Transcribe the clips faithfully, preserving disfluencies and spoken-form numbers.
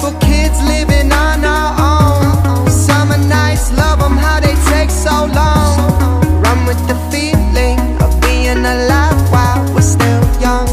couple kids living on our own. Summer nights, love them, how they take so long. Run with the feeling of being alive while we're still young.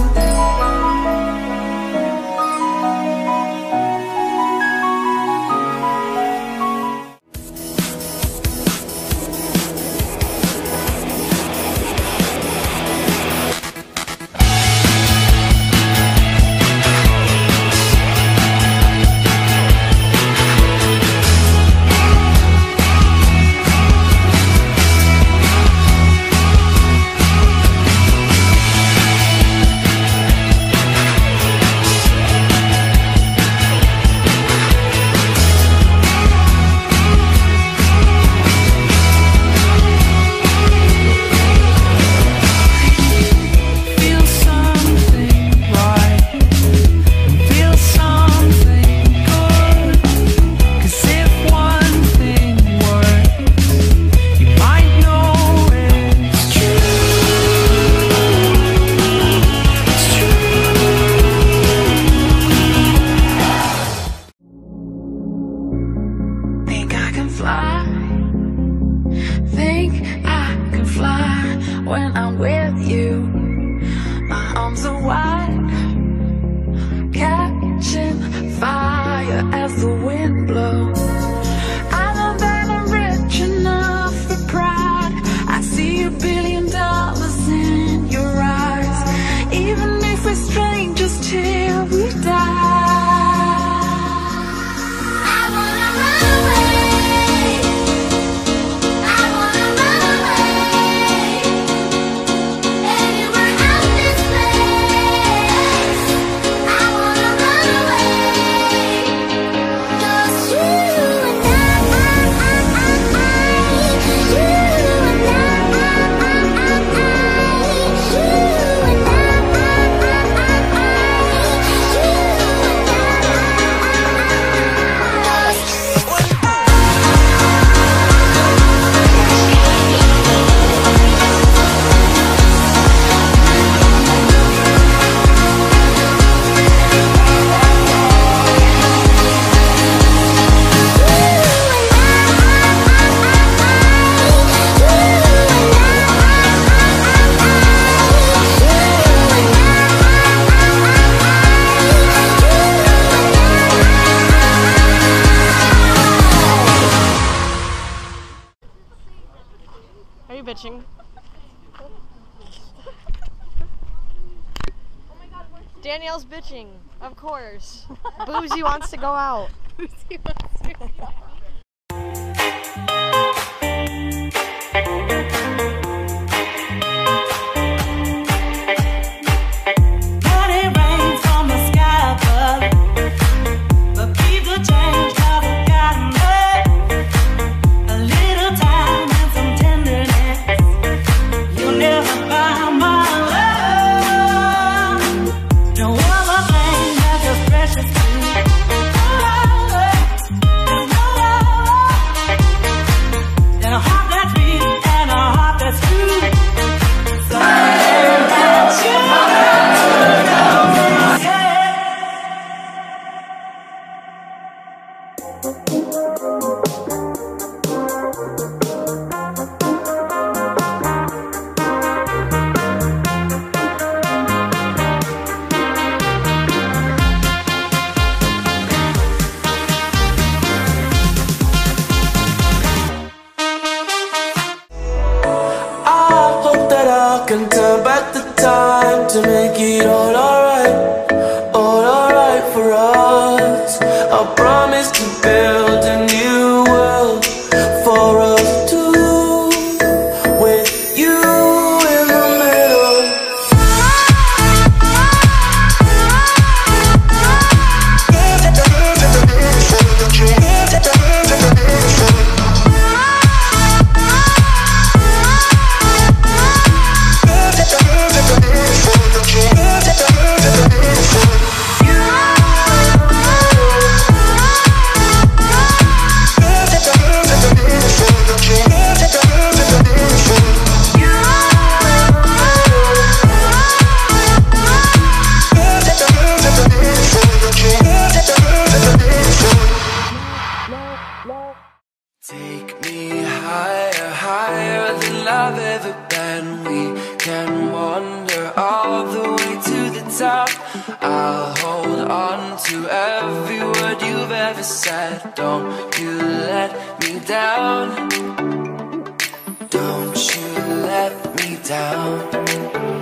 When I'm with you, my arms are wide, catching fire as the wind blows. I know that I'm rich enough for pride. I see a billion dollars in your eyes. Even if we're strangers till we die. Are you bitching? Oh my God, Danielle's bitching, of course. Boozy wants to go out. Boozy wants to go out. Can turn back the time to make it all alright, all alright for us. I promise to build a new world for us two, with you in the middle. Take me higher, higher than I've ever been. We can wander all the way to the top. I'll hold on to every word you've ever said. Don't you let me down. Don't you let me down.